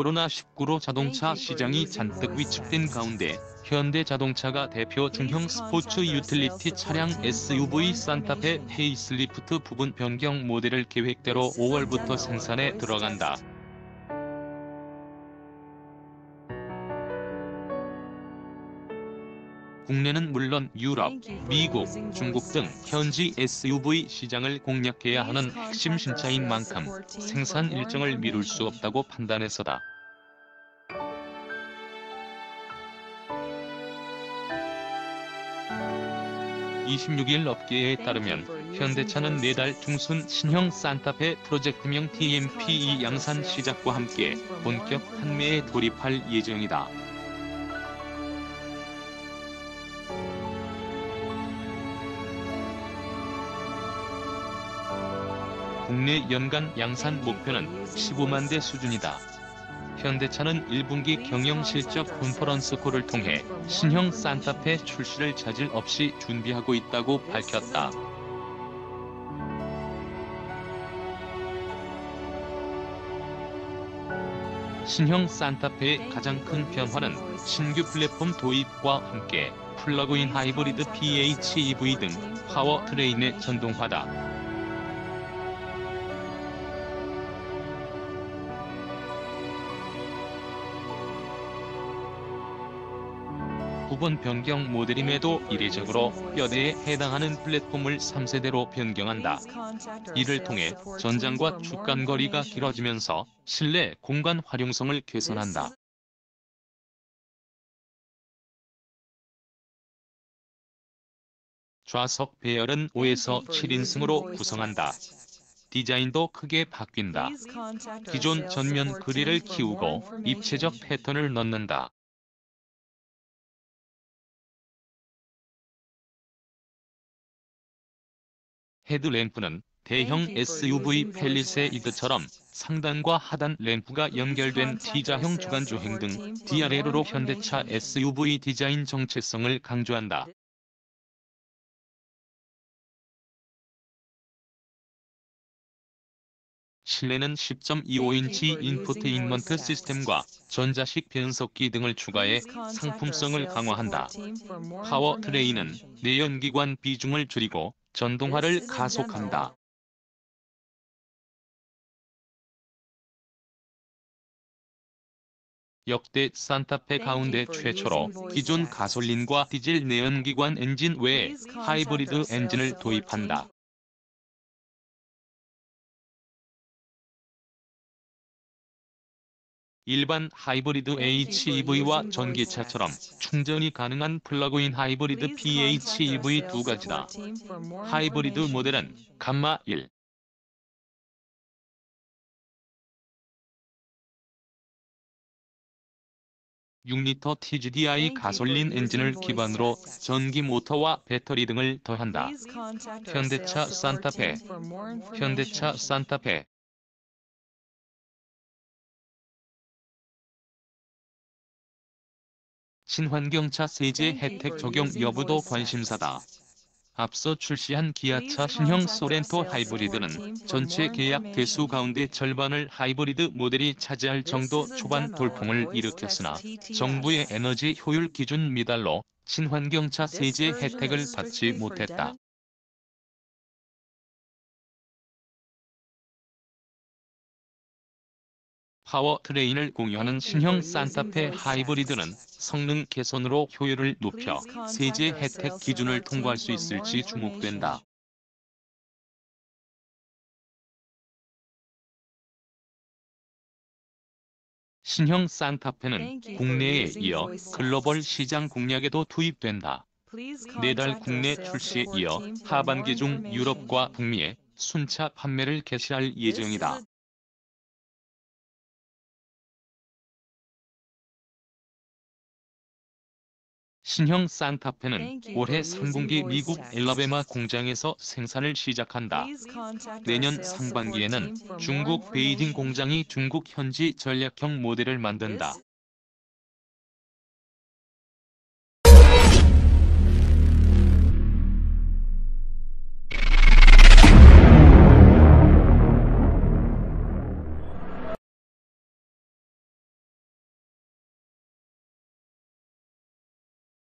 코로나19로 자동차 시장이 잔뜩 위축된 가운데 현대자동차가 대표 중형 스포츠 유틸리티 차량 SUV 싼타페 페이스리프트 부분 변경 모델을 계획대로 5월부터 생산에 들어간다. 국내는 물론 유럽, 미국, 중국 등 현지 SUV 시장을 공략해야 하는 핵심 신차인 만큼 생산 일정을 미룰 수 없다고 판단해서다. (26일) 업계에 따르면 현대차는 내달 중순 신형 싼타페 프로젝트명 TMP2 양산 시작과 함께 본격 판매에 돌입할 예정이다. 국내 연간 양산 목표는 15만 대 수준이다. 현대차는 1분기 경영실적 컨퍼런스 콜을 통해 신형 싼타페 출시를 자질 없이 준비하고 있다고 밝혔다. 신형 싼타페의 가장 큰 변화는 신규 플랫폼 도입과 함께 플러그인 하이브리드 PHEV 등 파워트레인의 전동화다. 부분 변경 모델임에도 이례적으로 뼈대에 해당하는 플랫폼을 3세대로 변경한다. 이를 통해 전장과 주간 거리가 길어지면서 실내 공간 활용성을 개선한다. 좌석 배열은 5에서 7인승으로 구성한다. 디자인도 크게 바뀐다. 기존 전면 그릴을 키우고 입체적 패턴을 넣는다. 헤드램프는 대형 SUV 팰리세이드처럼 상단과 하단 램프가 연결된 T자형 주간주행 등 DRL로 현대차 SUV 디자인 정체성을 강조한다. 실내는 10.25인치 인포테인먼트 시스템과 전자식 변속기 등을 추가해 상품성을 강화한다. 파워트레인은 내연기관 비중을 줄이고 전동화를 가속한다. 역대 싼타페 가운데 최초로 기존 가솔린과 디젤 내연기관 엔진 외에 하이브리드 엔진을 도입한다. 일반 하이브리드 HEV와 전기차처럼 충전이 가능한 플러그인 하이브리드 PHEV 두 가지다. 하이브리드 모델은 감마 1, (6L) TGDI 가솔린 엔진을 기반으로 전기 모터와 배터리 등을 더한다. 현대차 싼타페 친환경차 세제 혜택 적용 여부도 관심사다. 앞서 출시한 기아차 신형 소렌토 하이브리드는 전체 계약 대수 가운데 절반을 하이브리드 모델이 차지할 정도 초반 돌풍을 일으켰으나 정부의 에너지 효율 기준 미달로 친환경차 세제 혜택을 받지 못했다. 파워트레인을 공유하는 신형 싼타페 하이브리드는 성능 개선으로 효율을 높여 세제 혜택 기준을 통과할 수 있을지 주목된다. 신형 싼타페는 국내에 이어 글로벌 시장 공략에도 투입된다. 내달 국내 출시에 이어 하반기 중 유럽과 북미에 순차 판매를 개시할 예정이다. 신형 싼타페는 올해 3분기 미국 엘라베마 공장에서 생산을 시작한다. 내년 상반기에는 중국 베이징 공장이 중국 현지 전략형 모델을 만든다.